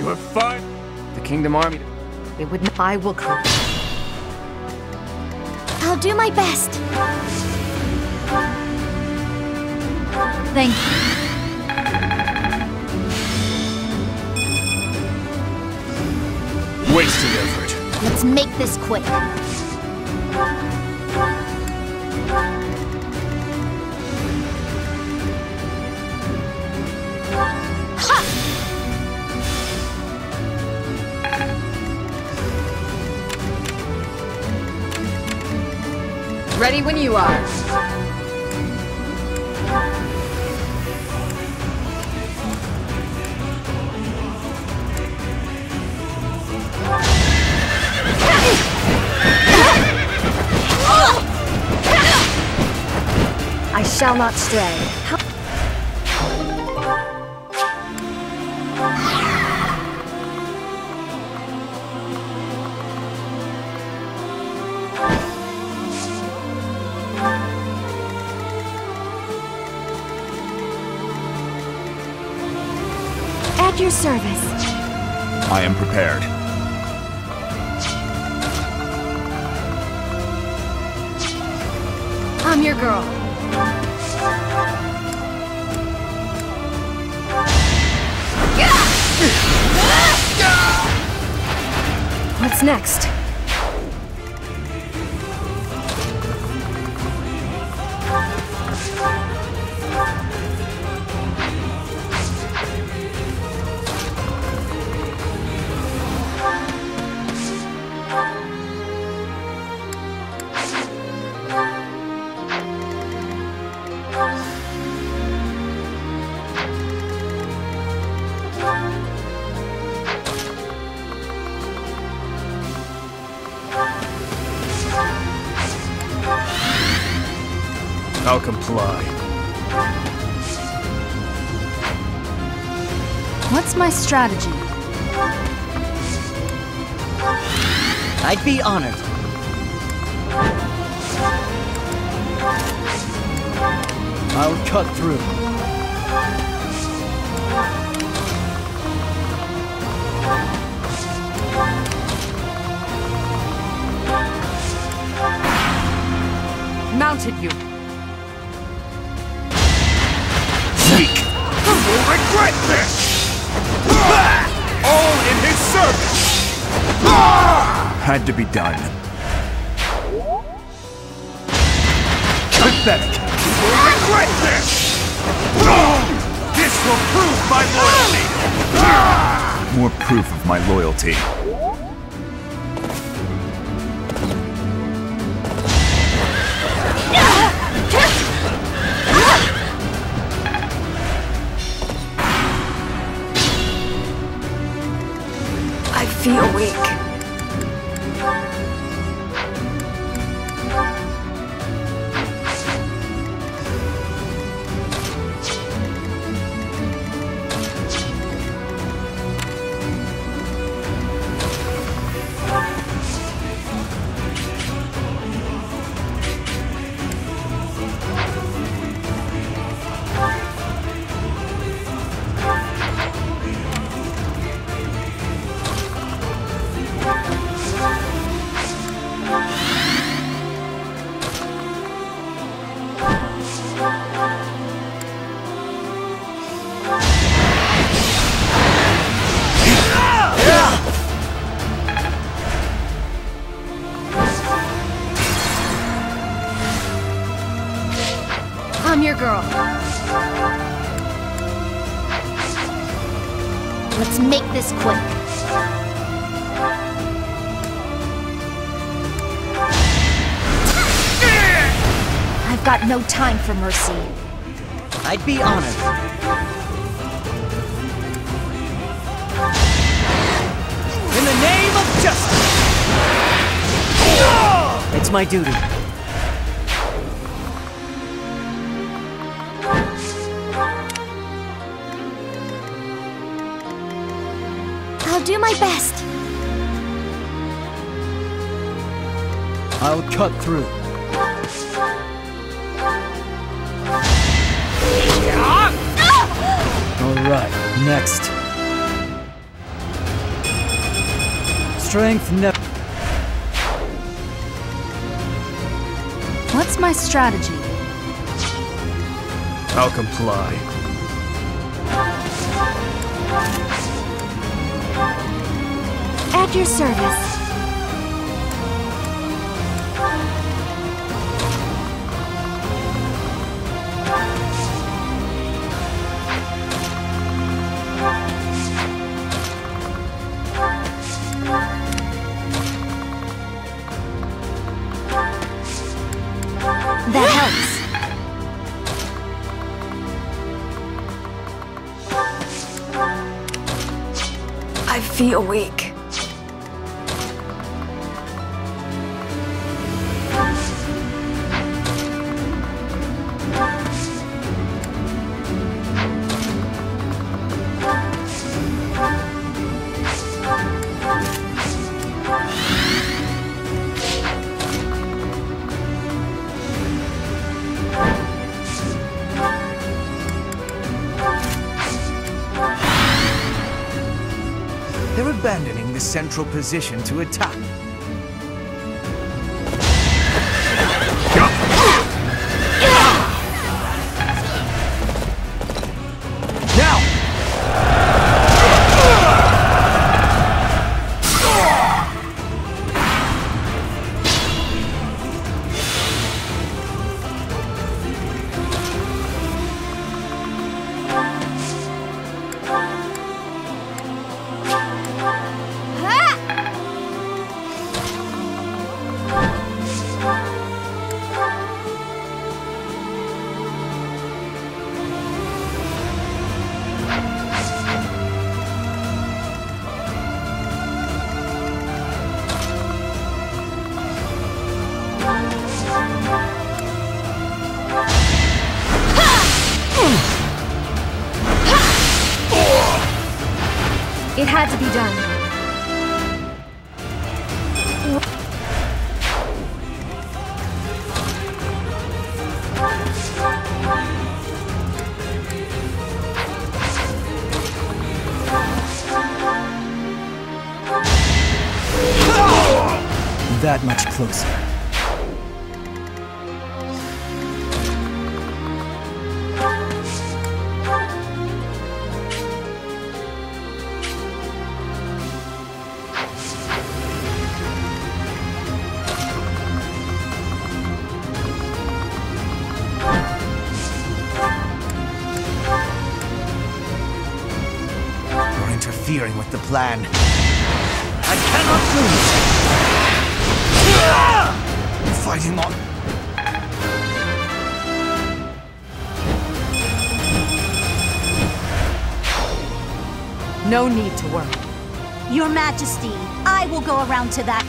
You have fought the Kingdom Army. It would not. I will come. I'll do my best. Thank you. Wasted effort. Let's make this quick. Ha! Ready when you are. I shall not stray. At your service. I am prepared. I'm your girl. What's next? I'll comply. What's my strategy? I'd be honored. I'll cut through. Mounted you. Regret this! All in his service! Had to be done. Pathetic! Regret this! This will prove my loyalty! More proof of my loyalty. Feel weak. I'm your girl. Let's make this quick. I've got no time for mercy. I'd be honored. In the name of justice! It's my duty. I'll do my best. I'll cut through. All right, next. strength never. What's my strategy? I'll comply. At your service. I feel weak. They're abandoning the central position to attack. It had to be done. That much closer. Interfering with the plan. I cannot lose! Fighting on. No need to worry. Your Majesty, I will go around to that.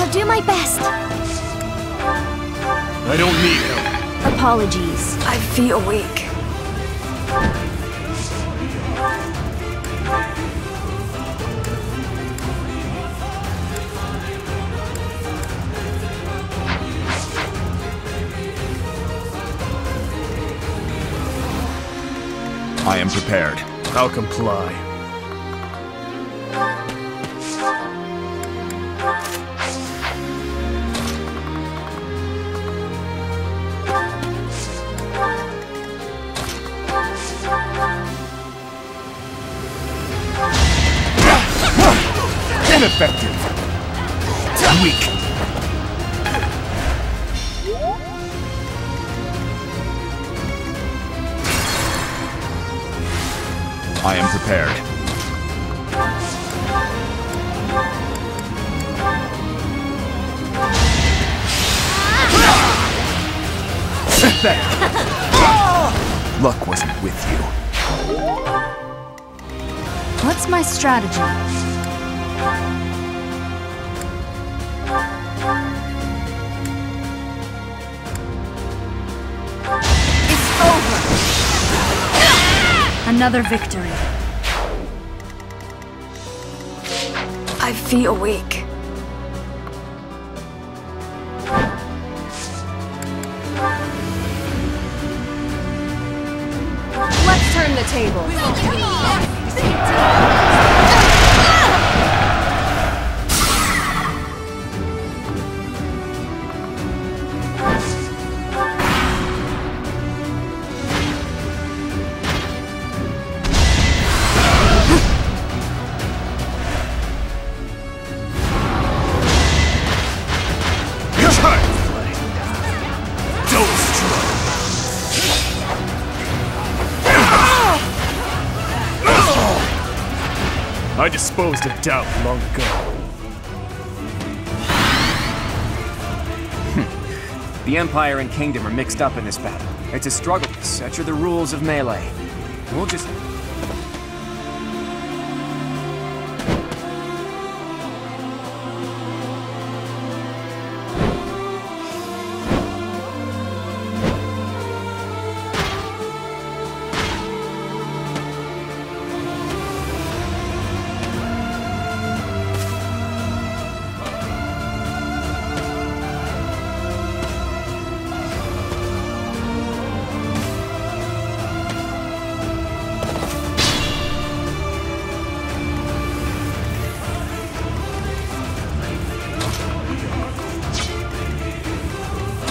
I'll do my best. I don't need help. Apologies. I feel weak. I am prepared. I'll comply. Ineffective. Weak. I am prepared. Luck wasn't with you. What's my strategy? It's over! Another victory. I feel weak. Let's turn the table. I disposed of doubt long ago. The Empire and Kingdom are mixed up in this battle. It's a struggle. Such are the rules of Melee. We'll just...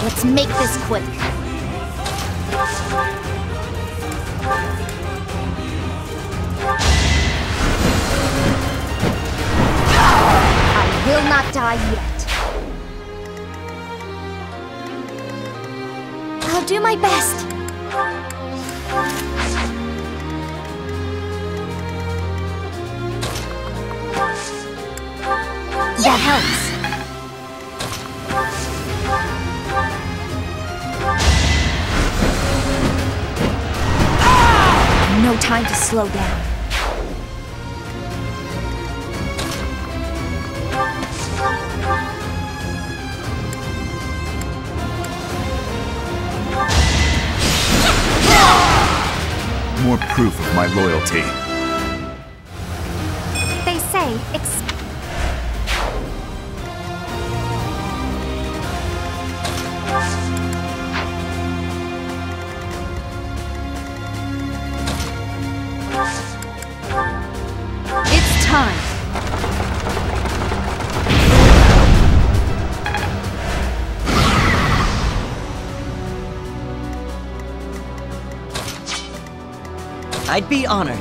Let's make this quick. I will not die yet. I'll do my best. That helps. No time to slow down. More proof of my loyalty. They say it's... I'd be honored.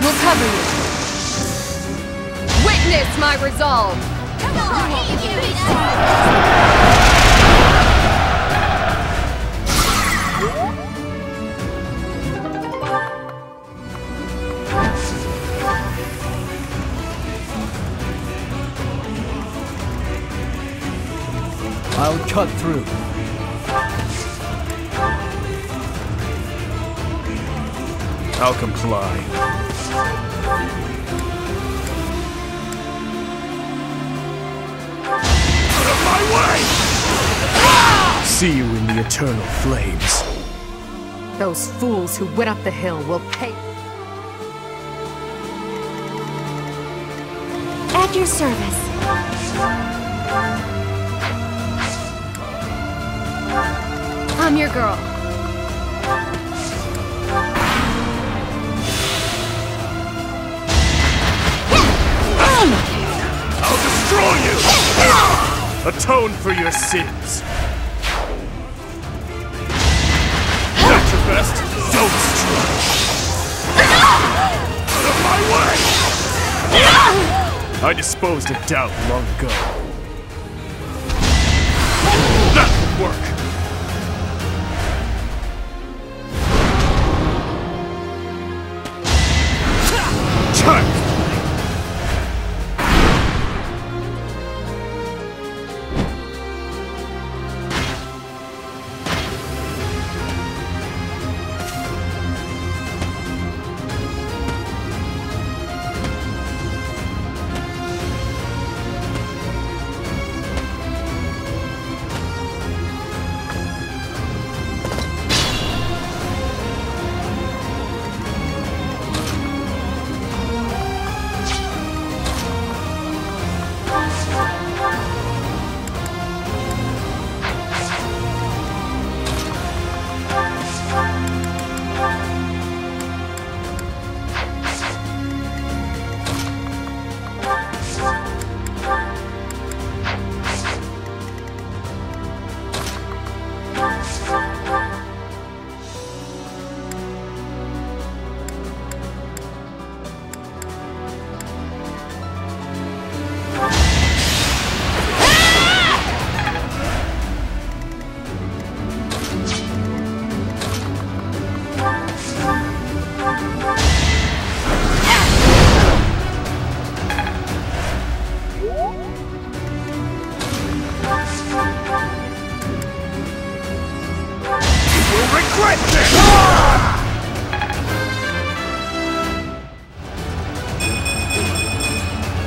We'll cover you. Witness my resolve. Come on, I'll cut through. I'll comply. My way! Ah! See you in the eternal flames. Those fools who went up the hill will pay. At your service. I'm your girl. I'll destroy you! Atone for your sins! Not your best, don't strike! Out of my way! I disposed of doubt long ago. That would work! Charge!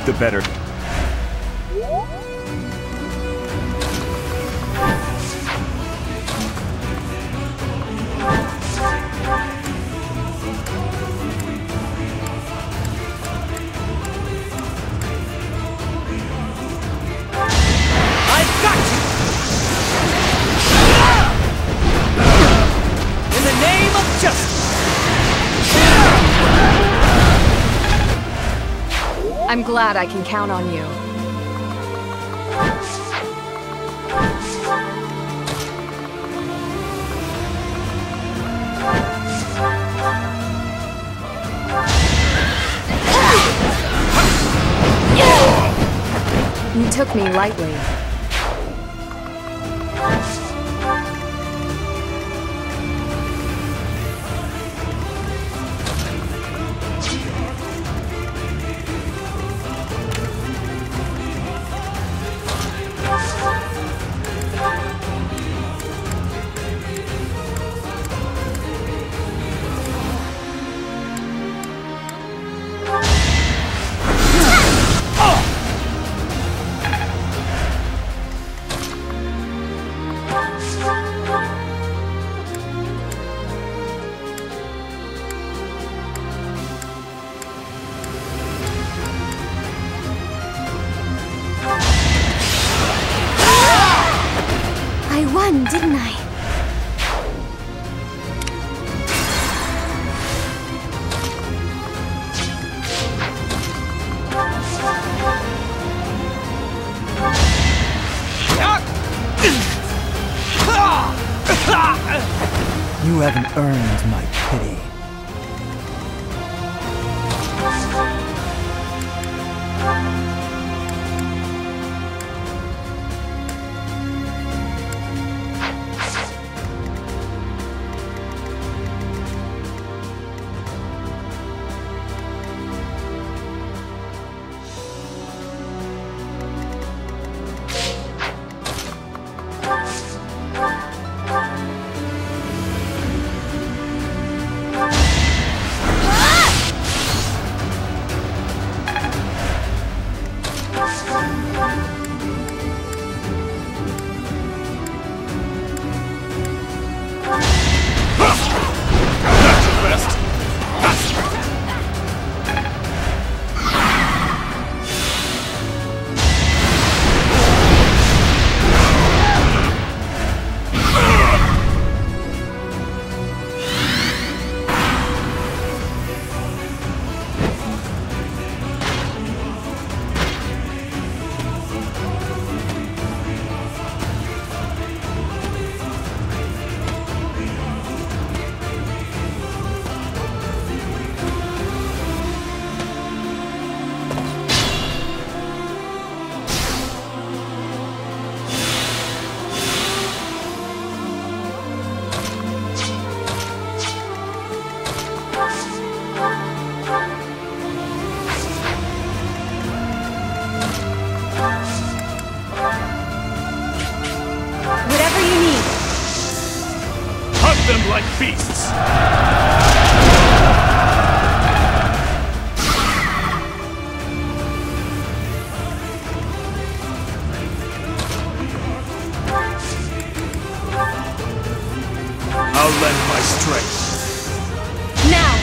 The better. I'm glad I can count on you. You took me lightly. Didn't I? You haven't earned my pity. feasts. I'll lend my strength. Now!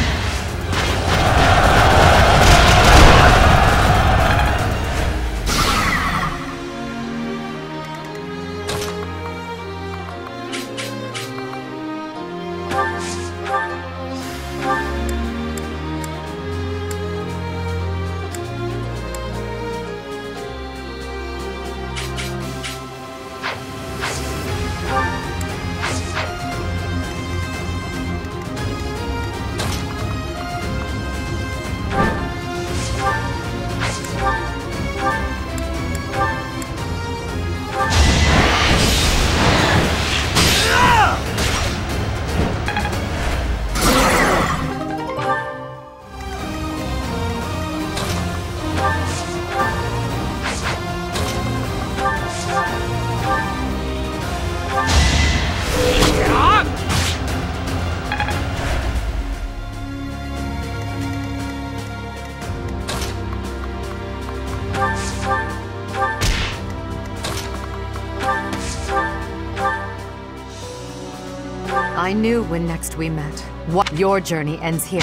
I knew when next we met, what your journey ends here.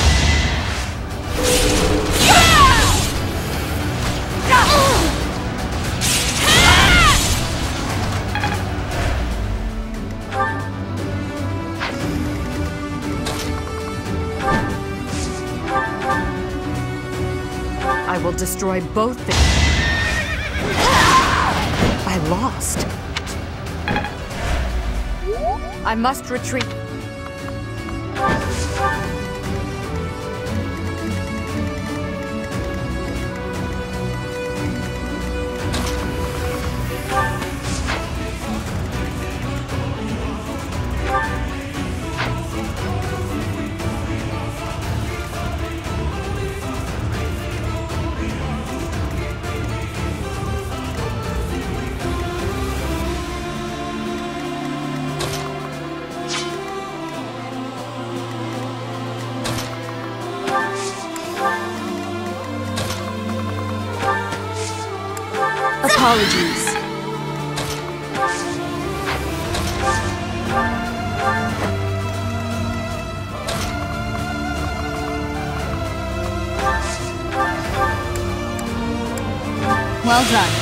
I will destroy both things. I lost. I must retreat. Apologies. Well done.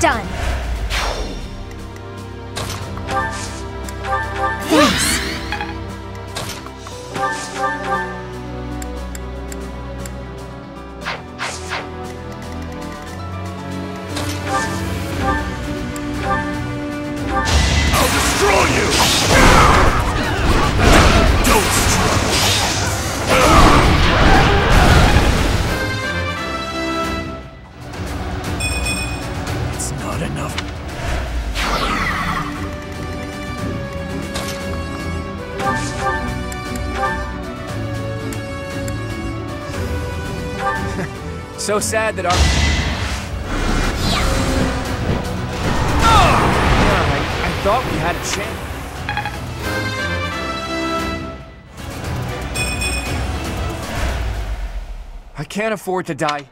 Done. Thanks. I'll destroy you. Don't struggle. So sad that our... thought we had a chance. I can't afford to die.